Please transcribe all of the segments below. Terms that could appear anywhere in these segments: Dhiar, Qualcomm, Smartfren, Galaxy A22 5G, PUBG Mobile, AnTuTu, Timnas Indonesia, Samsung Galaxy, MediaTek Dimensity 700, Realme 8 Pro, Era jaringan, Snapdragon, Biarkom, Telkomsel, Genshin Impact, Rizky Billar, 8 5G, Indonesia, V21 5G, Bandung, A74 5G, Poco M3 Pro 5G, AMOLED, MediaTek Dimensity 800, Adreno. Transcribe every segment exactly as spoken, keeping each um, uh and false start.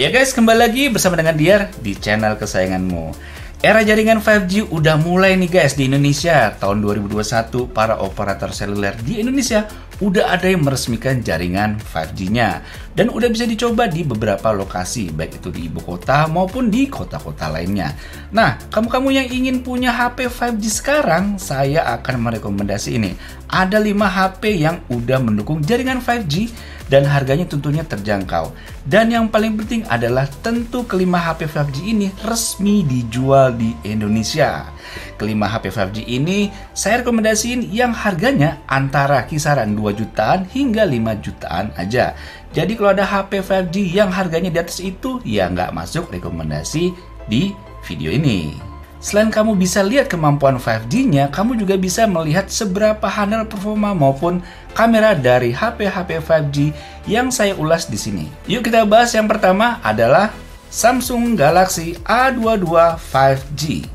Ya guys, kembali lagi bersama dengan Dhiar di channel kesayanganmu. Era jaringan lima G udah mulai nih guys di Indonesia. Tahun dua ribu dua puluh satu para operator seluler di Indonesia udah ada yang meresmikan jaringan lima G-nya dan udah bisa dicoba di beberapa lokasi, baik itu di ibu kota maupun di kota-kota lainnya. Nah, kamu-kamu yang ingin punya H P lima G sekarang, saya akan merekomendasi ini. Ada lima H P yang udah mendukung jaringan lima G dan harganya tentunya terjangkau. Dan yang paling penting adalah tentu kelima H P lima G ini resmi dijual di Indonesia. Kelima H P lima G ini saya rekomendasiin yang harganya antara kisaran dua jutaan hingga lima jutaan aja. Jadi kalau ada H P lima G yang harganya di atas itu, ya nggak masuk rekomendasi di video ini. Selain kamu bisa lihat kemampuan lima G-nya, kamu juga bisa melihat seberapa handal performa maupun kamera dari H P-H P lima G yang saya ulas di sini. Yuk kita bahas. Yang pertama adalah Samsung Galaxy A dua puluh dua lima G.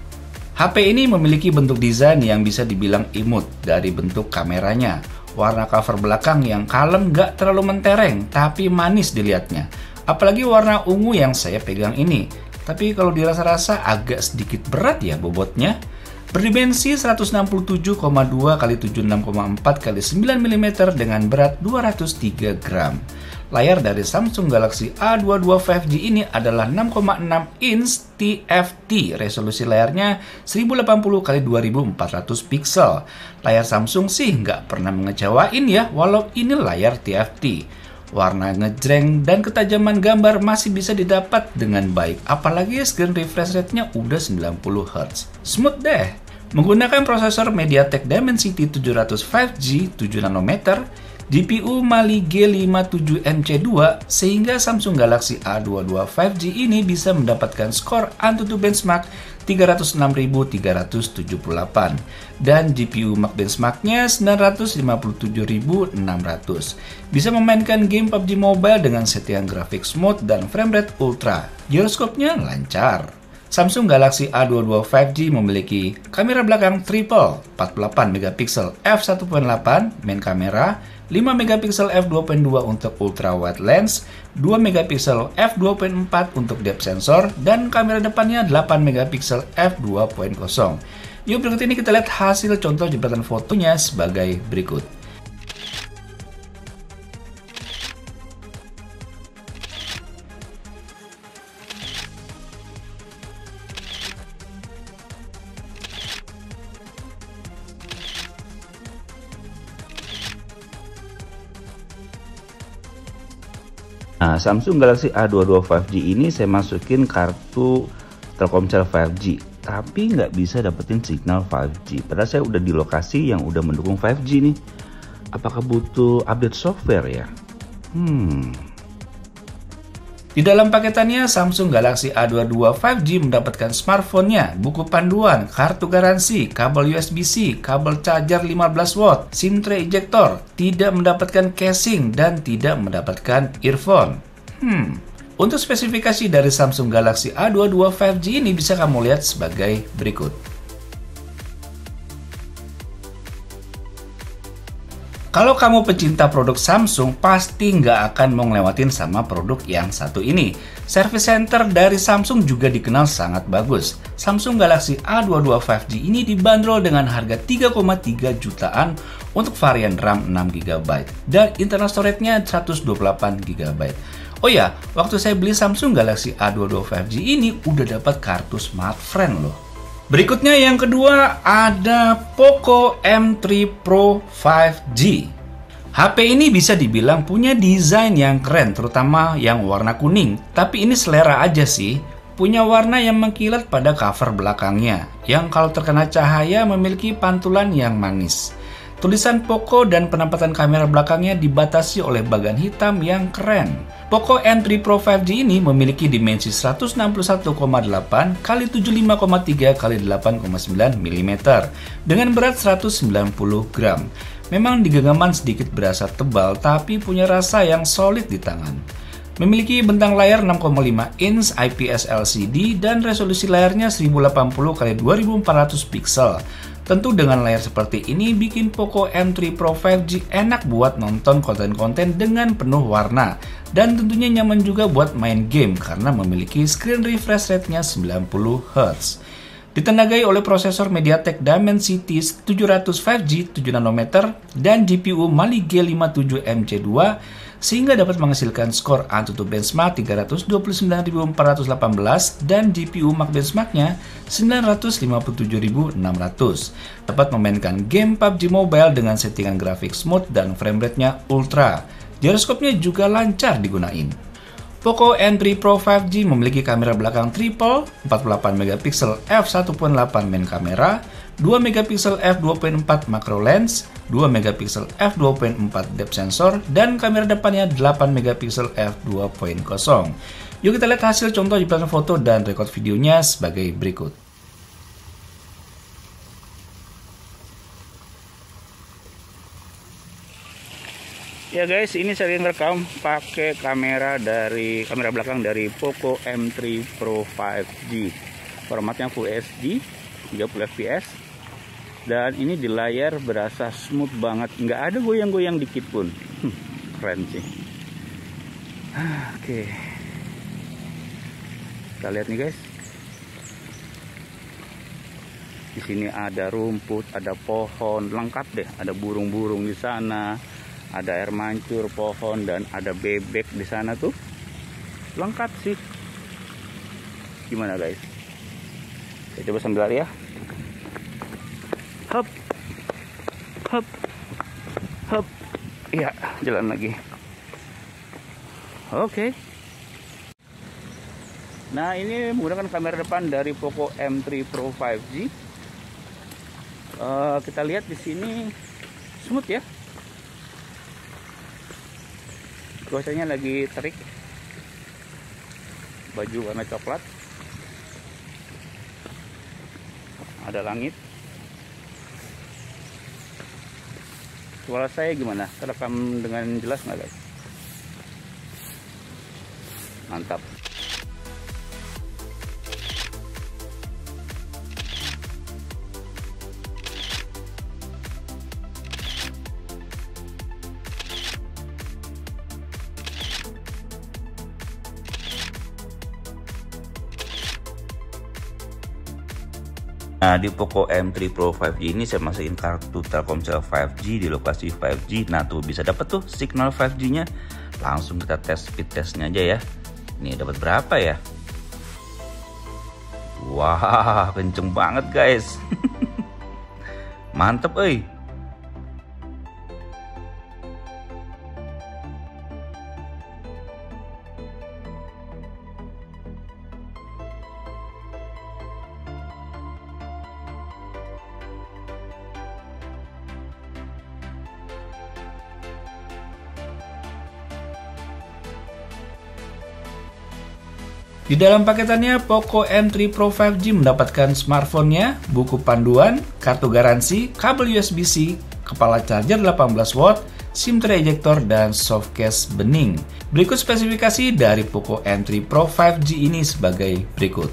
H P ini memiliki bentuk desain yang bisa dibilang imut dari bentuk kameranya. Warna cover belakang yang kalem, gak terlalu mentereng tapi manis dilihatnya. Apalagi warna ungu yang saya pegang ini. Tapi kalau dirasa-rasa agak sedikit berat ya bobotnya. Berdimensi seratus enam puluh tujuh koma dua kali tujuh puluh enam koma empat kali sembilan milimeter dengan berat dua ratus tiga gram. Layar dari Samsung Galaxy A dua puluh dua lima G ini adalah enam koma enam inch T F T. Resolusi layarnya seribu delapan puluh kali dua ribu empat ratus piksel. Layar Samsung sih nggak pernah mengecewain ya, walau ini layar T F T. Warna ngejreng dan ketajaman gambar masih bisa didapat dengan baik, apalagi screen refresh rate-nya udah sembilan puluh hertz. Smooth deh. Menggunakan prosesor MediaTek Dimensity tujuh ratus lima G tujuh nanometer, G P U Mali G lima tujuh M C dua, sehingga Samsung Galaxy A dua puluh dua lima G ini bisa mendapatkan skor AnTuTu benchmark tiga ratus enam ribu tiga ratus tujuh puluh delapan dan G P U M A C benchmarknya sembilan ratus lima puluh tujuh ribu enam ratus. Bisa memainkan game P U B G Mobile dengan settingan grafik smooth dan framerate ultra. Gyroscope-nya lancar. Samsung Galaxy A dua puluh dua lima G memiliki kamera belakang triple empat puluh delapan megapiksel f satu koma delapan main kamera, lima megapiksel f dua koma dua untuk ultra wide lens, dua megapiksel f dua koma empat untuk depth sensor, dan kamera depannya delapan megapiksel f dua koma nol. Yuk berikut ini kita lihat hasil contoh jepretan fotonya sebagai berikut. Nah, Samsung Galaxy A dua puluh dua lima G ini saya masukin kartu Telkomsel lima G, tapi nggak bisa dapetin signal lima G. Padahal saya udah di lokasi yang udah mendukung lima G nih. Apakah butuh update software ya? Hmm. Di dalam paketannya, Samsung Galaxy A dua puluh dua lima G mendapatkan smartphone-nya, buku panduan, kartu garansi, kabel U S B C, kabel charger lima belas watt, SIM tray ejector, tidak mendapatkan casing, dan tidak mendapatkan earphone. Hmm. Untuk spesifikasi dari Samsung Galaxy A dua puluh dua lima G ini bisa kamu lihat sebagai berikut. Kalau kamu pecinta produk Samsung, pasti nggak akan mau ngelewatin sama produk yang satu ini. Service center dari Samsung juga dikenal sangat bagus. Samsung Galaxy A dua puluh dua lima G ini dibanderol dengan harga tiga koma tiga jutaan untuk varian RAM enam giga byte dan internal storage-nya seratus dua puluh delapan giga byte. Oh ya, waktu saya beli Samsung Galaxy A dua puluh dua lima G ini udah dapat kartu Smartfren loh. Berikutnya yang kedua ada Poco M tiga Pro lima G. H P ini bisa dibilang punya desain yang keren, terutama yang warna kuning. Tapi ini selera aja sih. Punya warna yang mengkilat pada cover belakangnya, yang kalau terkena cahaya memiliki pantulan yang manis. Tulisan Poco dan penempatan kamera belakangnya dibatasi oleh bagan hitam yang keren. Poco M tiga Pro lima G ini memiliki dimensi seratus enam puluh satu koma delapan kali tujuh puluh lima koma tiga kali delapan koma sembilan milimeter dengan berat seratus sembilan puluh gram. Memang di genggaman sedikit berasa tebal, tapi punya rasa yang solid di tangan. Memiliki bentang layar enam koma lima inch I P S L C D dan resolusi layarnya seribu delapan puluh kali dua ribu empat ratus piksel. Tentu dengan layar seperti ini bikin Poco M tiga Pro lima G enak buat nonton konten-konten dengan penuh warna. Dan tentunya nyaman juga buat main game karena memiliki screen refresh rate-nya sembilan puluh hertz. Ditenagai oleh prosesor MediaTek Dimensity tujuh ratus lima G tujuh nanometer dan G P U Mali G lima tujuh M C dua sehingga dapat menghasilkan skor AnTuTu benchmark tiga ratus dua puluh sembilan ribu empat ratus delapan belas dan G P U M A C benchmarknya sembilan ratus lima puluh tujuh ribu enam ratus. Dapat memainkan game P U B G Mobile dengan settingan grafik smooth dan frame rate-nya ultra. Gyroscope-nya juga lancar digunain. Poco M tiga Pro lima G memiliki kamera belakang triple, empat puluh delapan megapiksel f satu koma delapan main kamera, dua megapiksel f dua koma empat macro lens, dua megapiksel f dua koma empat depth sensor, dan kamera depannya delapan megapiksel f dua koma nol. Yuk kita lihat hasil contoh jeplosan foto dan record videonya sebagai berikut. Ya guys, ini saya ngerekam pakai kamera dari kamera belakang dari Poco M tiga Pro lima G. Formatnya Full H D, tiga puluh F P S. Dan ini di layar berasa smooth banget, nggak ada goyang-goyang dikit pun. Hmm, keren sih. Oke. Kita lihat nih guys. Di sini ada rumput, ada pohon, lengkap deh. Ada burung-burung di sana. Ada air mancur, pohon, dan ada bebek di sana tuh. Lengkap sih. Gimana guys? Saya coba sambil lari ya. Hop. Hop. Hop. Iya, jalan lagi. Oke. Okay. Nah, ini menggunakan kamera depan dari Poco M tiga Pro lima G. Uh, kita lihat di sini smooth ya. Cuacanya lagi terik, baju warna coklat, ada langit. Suara saya gimana? Terekam dengan jelas nggak guys? Mantap. Nah, di Poco M tiga Pro lima G ini saya masukin kartu Telkomsel lima G di lokasi lima G. Nah tuh bisa dapat tuh signal lima G-nya. Langsung kita tes speed testnya aja ya. Ini dapat berapa ya? Wah, kenceng banget guys. Mantep euy. Di dalam paketannya, Poco M tiga Pro lima G mendapatkan smartphone-nya, buku panduan, kartu garansi, kabel U S B C, kepala charger delapan belas watt, SIM tray ejector, dan soft case bening. Berikut spesifikasi dari Poco M tiga Pro lima G ini sebagai berikut.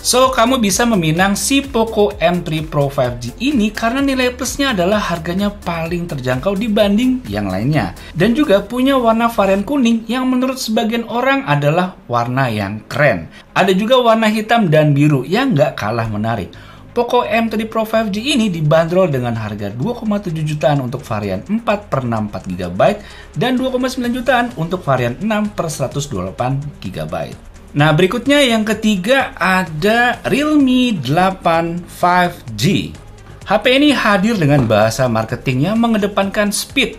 So, kamu bisa meminang si Poco M tiga Pro lima G ini karena nilai plusnya adalah harganya paling terjangkau dibanding yang lainnya. Dan juga punya warna varian kuning yang menurut sebagian orang adalah warna yang keren. Ada juga warna hitam dan biru yang nggak kalah menarik. Poco M tiga Pro lima G ini dibanderol dengan harga dua koma tujuh jutaan untuk varian empat per enam puluh empat giga byte dan dua koma sembilan jutaan untuk varian enam per seratus dua puluh delapan giga byte. Nah, berikutnya yang ketiga ada Realme delapan lima G. H P ini hadir dengan bahasa marketingnya mengedepankan speed.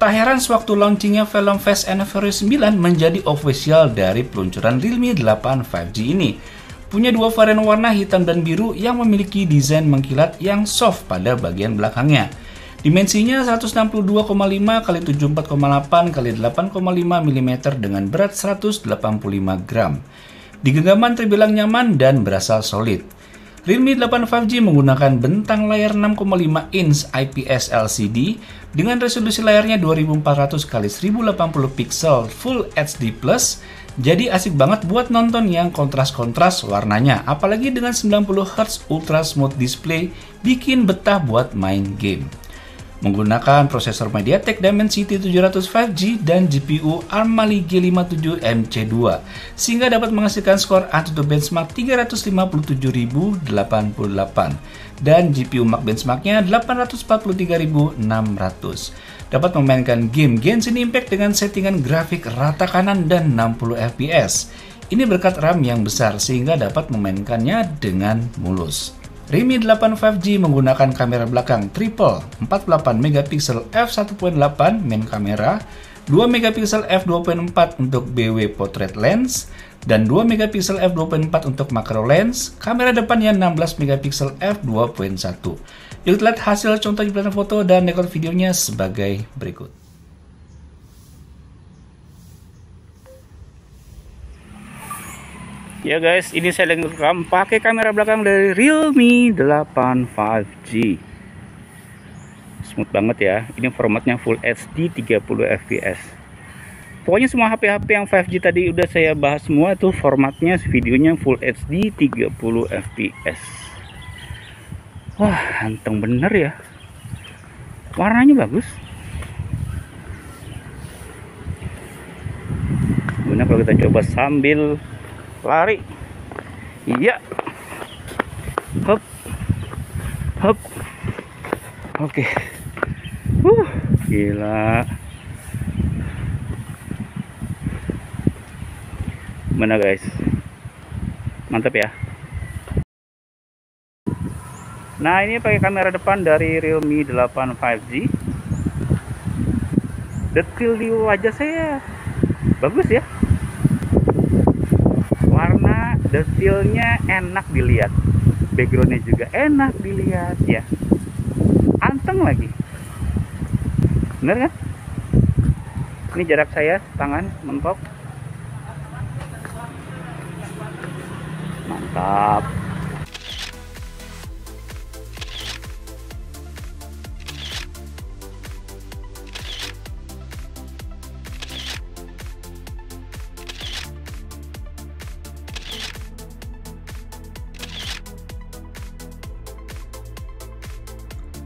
Tak heran sewaktu launchingnya film Fast and Furious sembilan menjadi official dari peluncuran Realme delapan lima G ini. Punya dua varian warna hitam dan biru yang memiliki desain mengkilat yang soft pada bagian belakangnya. Dimensinya seratus enam puluh dua koma lima kali tujuh puluh empat koma delapan kali delapan koma lima milimeter dengan berat seratus delapan puluh lima gram. Di genggaman terbilang nyaman dan berasa solid. Realme delapan lima G menggunakan bentang layar enam koma lima inch I P S L C D dengan resolusi layarnya dua ribu empat ratus kali seribu delapan puluh pixel Full H D plus Jadi asik banget buat nonton yang kontras-kontras warnanya, apalagi dengan sembilan puluh hertz ultra smooth display, bikin betah buat main game. Menggunakan prosesor MediaTek Dimensity tujuh ratus lima G dan G P U ARM Mali G lima tujuh M C dua, sehingga dapat menghasilkan skor AnTuTu benchmark tiga ratus lima puluh tujuh ribu delapan puluh delapan dan G P U M A C benchmarknya delapan ratus empat puluh tiga ribu enam ratus. Dapat memainkan game Genshin Impact dengan settingan grafik rata kanan dan enam puluh F P S. Ini berkat RAM yang besar sehingga dapat memainkannya dengan mulus. Realme delapan lima G menggunakan kamera belakang triple empat puluh delapan megapiksel f satu koma delapan main kamera, dua megapiksel f dua koma empat untuk B W portrait lens, dan dua megapiksel f dua koma empat untuk macro lens, kamera depannya enam belas megapiksel f dua koma satu. Yuk lihat hasil contoh jepletan foto dan rekod videonya sebagai berikut. Ya guys, ini saya lagi rekam pakai kamera belakang dari Realme delapan lima G. Smooth banget ya. Ini formatnya Full H D tiga puluh F P S. Pokoknya semua H P-H P yang lima G tadi udah saya bahas semua tuh formatnya videonya Full H D tiga puluh F P S. Wah, anteng bener ya. Warnanya bagus. Gimana kalau kita coba sambil lari? Iya. Hop. Hop. Oke. Huh, gila. Mana guys? Mantap ya. Nah, ini pakai kamera depan dari Realme delapan lima G. Detail di wajah saya bagus ya. Warna detailnya enak dilihat, backgroundnya juga enak dilihat ya, anteng lagi, bener kan? Ini jarak saya tangan mentok, mantap.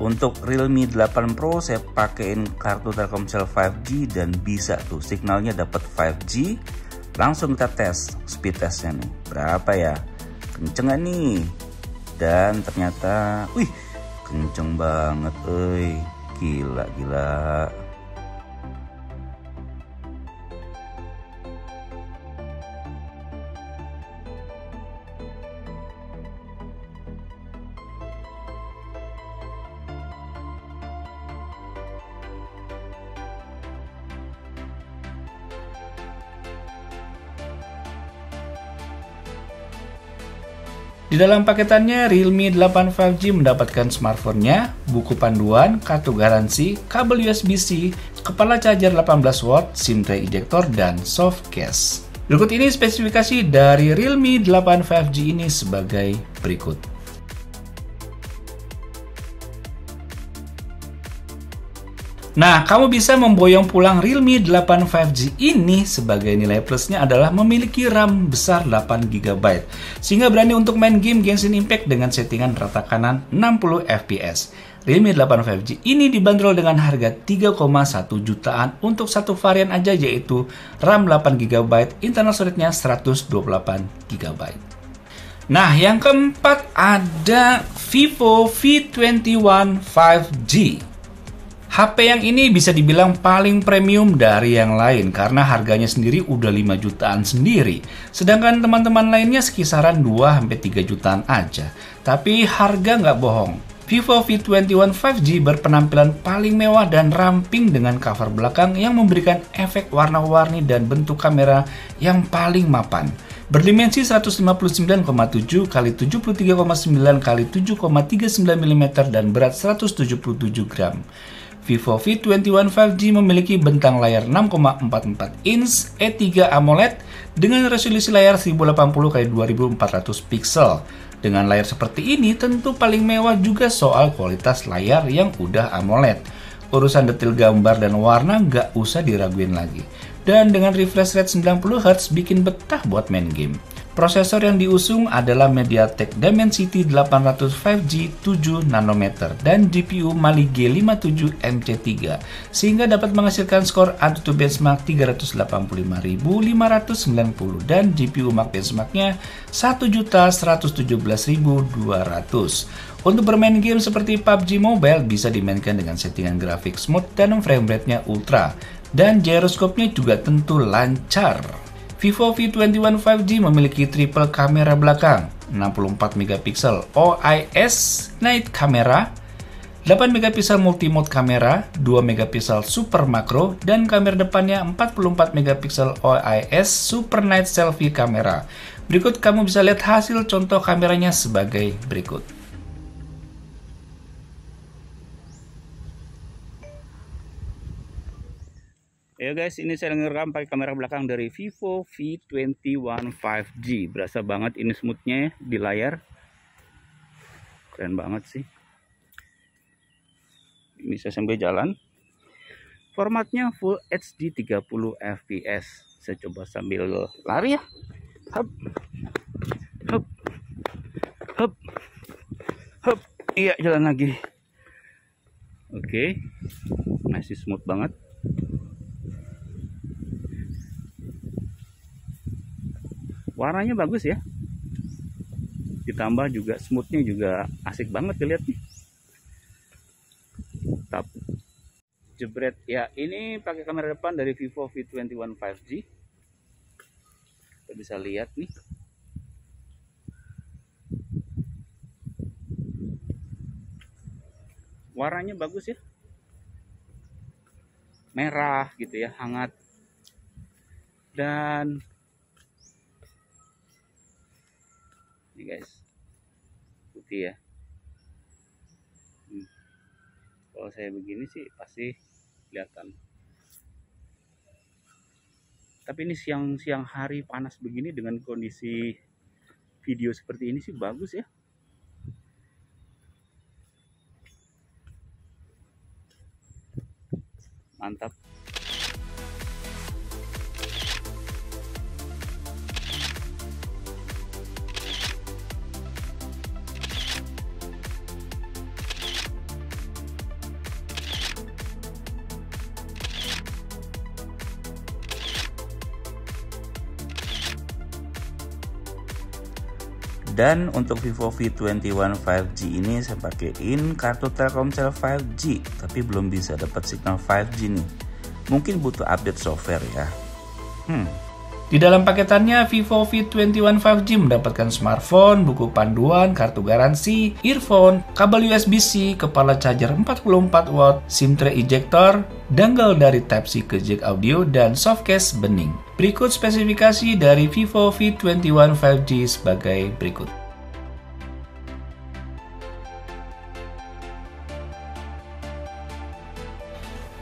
Untuk Realme delapan Pro saya pakein kartu Telkomsel lima G dan bisa tuh signalnya dapat lima G. Langsung kita tes speed testnya nih, berapa ya? Kenceng gak nih? Dan ternyata, wih, kenceng banget, wih, gila gila. Di dalam paketannya, Realme delapan lima G mendapatkan smartphone-nya, buku panduan, kartu garansi, kabel U S B C, kepala charger delapan belas watt, SIM tray ejector, dan soft case. Berikut ini spesifikasi dari Realme delapan lima G ini sebagai berikut. Nah, kamu bisa memboyong pulang Realme delapan lima G ini sebagai nilai plusnya adalah memiliki RAM besar delapan giga byte, sehingga berani untuk main game Genshin Impact dengan settingan rata kanan enam puluh F P S. Realme delapan lima G ini dibanderol dengan harga tiga koma satu jutaan untuk satu varian aja, yaitu RAM delapan giga byte, internal storage-nya seratus dua puluh delapan giga byte. Nah, yang keempat ada Vivo V dua puluh satu lima G. H P yang ini bisa dibilang paling premium dari yang lain karena harganya sendiri udah lima jutaan sendiri. Sedangkan teman-teman lainnya sekisaran dua sampai tiga jutaan aja. Tapi harga nggak bohong. Vivo V dua puluh satu lima G berpenampilan paling mewah dan ramping dengan cover belakang yang memberikan efek warna-warni dan bentuk kamera yang paling mapan. Berdimensi seratus lima puluh sembilan koma tujuh kali tujuh puluh tiga koma sembilan kali tujuh koma tiga sembilan milimeter dan berat seratus tujuh puluh tujuh gram. Vivo V dua puluh satu lima G memiliki bentang layar enam koma empat puluh empat inch E tiga AMOLED dengan resolusi layar seribu delapan puluh kali dua ribu empat ratus pixel. Dengan layar seperti ini tentu paling mewah juga soal kualitas layar yang udah AMOLED. Urusan detail gambar dan warna nggak usah diraguin lagi. dan dengan refresh rate sembilan puluh hertz bikin betah buat main game. Prosesor yang diusung adalah MediaTek Dimensity delapan ratus lima G tujuh nanometer dan G P U Mali G lima tujuh M C tiga sehingga dapat menghasilkan skor AnTuTu benchmark tiga ratus delapan puluh lima ribu lima ratus sembilan puluh dan G P U Max benchmarknya satu juta seratus tujuh belas ribu dua ratus. Untuk bermain game seperti P U B G Mobile bisa dimainkan dengan settingan grafik smooth dan frame rate-nya ultra dan gyroscope-nya juga tentu lancar. Vivo V dua puluh satu lima G memiliki triple kamera belakang, enam puluh empat megapiksel O I S night camera, delapan megapiksel multimode camera, dua megapiksel super macro, dan kamera depannya empat puluh empat megapiksel O I S super night selfie camera. Berikut kamu bisa lihat hasil contoh kameranya sebagai berikut. Ya guys, ini saya ngerekam pakai kamera belakang dari Vivo V dua puluh satu lima G. Berasa banget ini smoothnya di layar. Keren banget sih. Ini saya sambil jalan. Formatnya Full H D tiga puluh F P S. Saya coba sambil lari ya. Hup. Hup. Hup. Hup. Iya, jalan lagi. Oke. Masih smooth banget. Warnanya bagus ya, ditambah juga smoothnya juga asik banget dilihat nih. Tap jebret ya, ini pakai kamera depan dari Vivo V dua puluh satu lima G. Kita bisa lihat nih, warnanya bagus ya, merah gitu ya, hangat. Dan ini guys, putih ya. Hmm. Kalau saya begini sih pasti kelihatan. Tapi ini siang-siang hari panas begini dengan kondisi video seperti ini sih bagus ya. Mantap. Dan untuk Vivo V dua puluh satu lima G ini saya pakaiin kartu Telkomsel lima G, tapi belum bisa dapat signal lima G nih. Mungkin butuh update software ya. Hmm. Di dalam paketannya Vivo V dua puluh satu lima G mendapatkan smartphone, buku panduan, kartu garansi, earphone, kabel U S B C, kepala charger empat puluh empat watt, SIM tray ejector, dongle dari Type C ke jack audio, dan softcase bening. Berikut spesifikasi dari Vivo V dua puluh satu lima G sebagai berikut.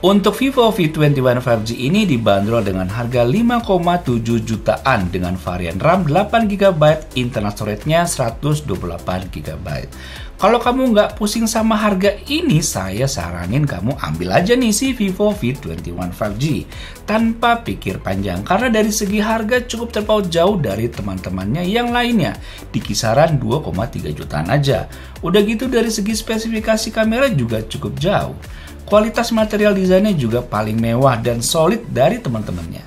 Untuk Vivo V dua puluh satu lima G ini dibanderol dengan harga lima koma tujuh jutaan dengan varian RAM delapan giga byte, internal storage-nya seratus dua puluh delapan giga byte. Kalau kamu nggak pusing sama harga ini, saya saranin kamu ambil aja nih si Vivo V dua puluh satu lima G tanpa pikir panjang, karena dari segi harga cukup terpaut jauh dari teman-temannya yang lainnya, di kisaran dua koma tiga jutaan aja. Udah gitu dari segi spesifikasi kamera juga cukup jauh. Kualitas material desainnya juga paling mewah dan solid dari teman-temannya.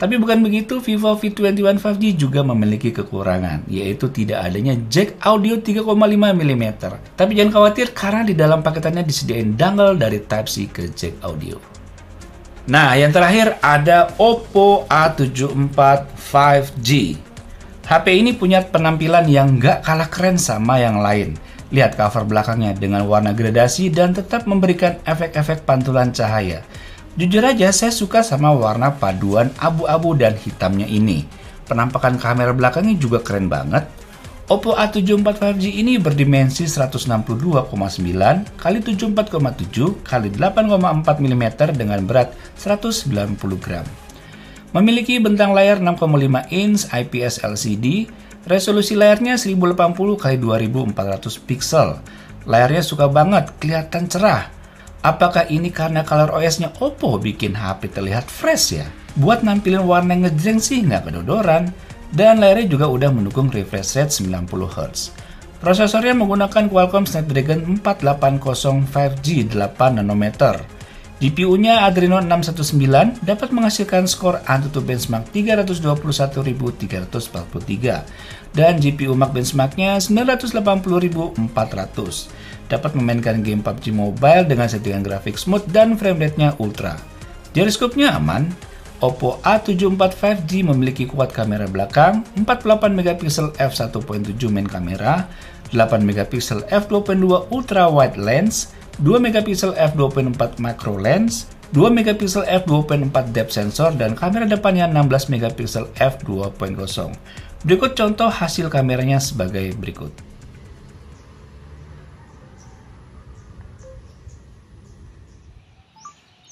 Tapi bukan begitu, Vivo V dua puluh satu lima G juga memiliki kekurangan, yaitu tidak adanya jack audio tiga koma lima milimeter. Tapi jangan khawatir karena di dalam paketannya disediain dongle dari Type C ke jack audio. Nah, yang terakhir ada OPPO A tujuh empat lima G. H P ini punya penampilan yang nggak kalah keren sama yang lain. Lihat cover belakangnya dengan warna gradasi dan tetap memberikan efek-efek pantulan cahaya. Jujur aja saya suka sama warna paduan abu-abu dan hitamnya ini. Penampakan kamera belakangnya juga keren banget. OPPO A tujuh empat lima G ini berdimensi seratus enam puluh dua koma sembilan kali tujuh puluh empat koma tujuh kali delapan koma empat milimeter dengan berat seratus sembilan puluh gram. Memiliki bentang layar enam koma lima inch I P S L C D. Resolusi layarnya seribu delapan puluh kali dua ribu empat ratus piksel. Layarnya suka banget, kelihatan cerah. Apakah ini karena color O S-nya Oppo bikin H P terlihat fresh ya? Buat nampilin warna ngejreng sih nggak kedodoran, dan layarnya juga udah mendukung refresh rate sembilan puluh hertz. Prosesornya menggunakan Qualcomm Snapdragon empat delapan nol lima G delapan nanometer. G P U-nya Adreno enam satu sembilan dapat menghasilkan skor AnTuTu benchmark tiga ratus dua puluh satu ribu tiga ratus empat puluh tiga dan G P U Max benchmarknya sembilan ratus delapan puluh ribu empat ratus. Dapat memainkan game P U B G Mobile dengan settingan grafik smooth dan framerate-nya ultra. Gyroscope-nya aman. Oppo A tujuh puluh empat lima G memiliki kuat kamera belakang, empat puluh delapan megapiksel f satu koma tujuh main kamera, delapan megapiksel f dua koma dua ultra wide lens, dua megapiksel f dua koma empat macro lens, dua megapiksel f dua koma empat depth sensor, dan kamera depannya enam belas megapiksel f dua koma nol. Berikut contoh hasil kameranya sebagai berikut.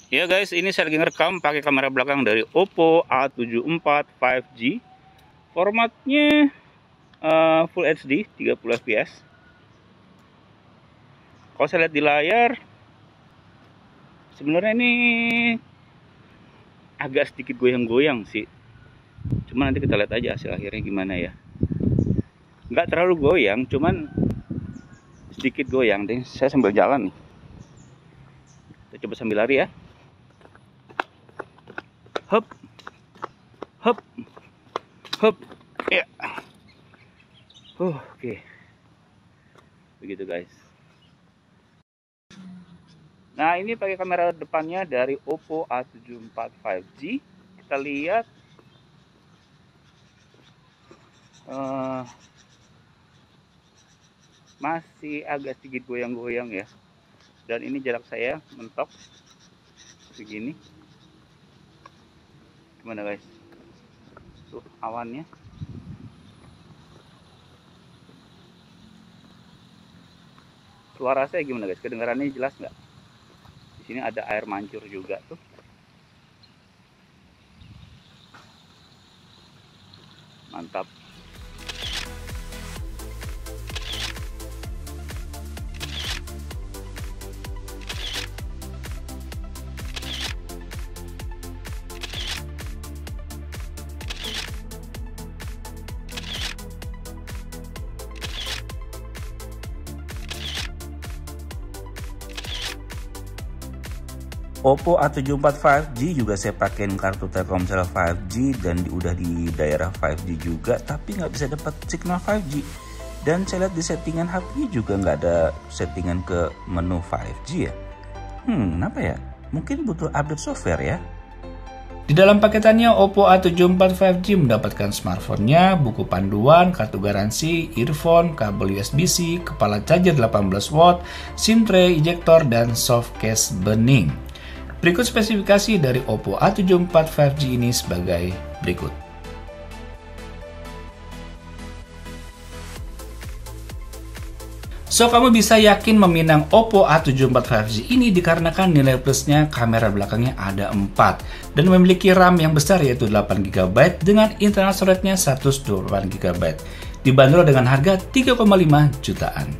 Ya guys, ini saya lagi ngerekam pakai kamera belakang dari Oppo A tujuh puluh empat lima G. Formatnya uh, Full H D tiga puluh F P S. Kalau saya lihat di layar, sebenarnya ini agak sedikit goyang-goyang sih. Cuman nanti kita lihat aja hasil akhirnya gimana ya. Nggak terlalu goyang, cuman sedikit goyang deh. Saya sambil jalan nih. Kita coba sambil lari ya. Hup, hup, hup, ya. Uh, Oke, okay. Begitu guys. Nah ini pakai kamera depannya dari Oppo A tujuh puluh empat lima G. Kita lihat uh, masih agak sedikit goyang-goyang ya. Dan ini jarak saya mentok segini. Gimana guys, tuh awannya. Suara saya gimana guys, kedengarannya jelas nggak? Di sini ada air mancur juga tuh. Mantap. Oppo A tujuh puluh empat lima G juga saya pakein kartu Telkomsel lima G dan udah di daerah lima G juga, tapi nggak bisa dapat signal lima G. Dan saya lihat di settingan H P juga nggak ada settingan ke menu lima G ya. Hmm, kenapa ya? Mungkin butuh update software ya. Di dalam paketannya, Oppo A tujuh puluh empat lima G mendapatkan smartphone-nya, buku panduan, kartu garansi, earphone, kabel U S B C, kepala charger delapan belas watt, SIM tray, ejector, dan soft case bening. Berikut spesifikasi dari Oppo A tujuh puluh empat lima G ini sebagai berikut. So, kamu bisa yakin meminang Oppo A tujuh puluh empat lima G ini dikarenakan nilai plusnya kamera belakangnya ada empat dan memiliki RAM yang besar yaitu delapan giga byte dengan internal storage-nya seratus dua puluh delapan giga byte dibanderol dengan harga tiga koma lima jutaan.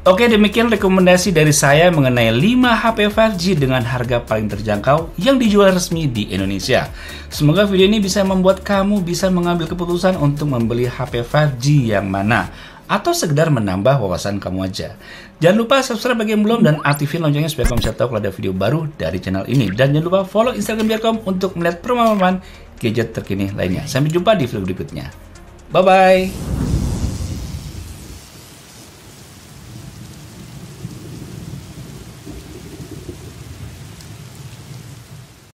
Oke, demikian rekomendasi dari saya mengenai lima H P lima G dengan harga paling terjangkau yang dijual resmi di Indonesia. Semoga video ini bisa membuat kamu bisa mengambil keputusan untuk membeli H P lima G yang mana, atau sekedar menambah wawasan kamu aja. Jangan lupa subscribe bagi yang belum dan aktifin loncengnya supaya kamu bisa tahu kalau ada video baru dari channel ini. Dan jangan lupa follow Instagram Biarkom untuk melihat perkembangan gadget terkini lainnya. Sampai jumpa di video berikutnya. Bye-bye!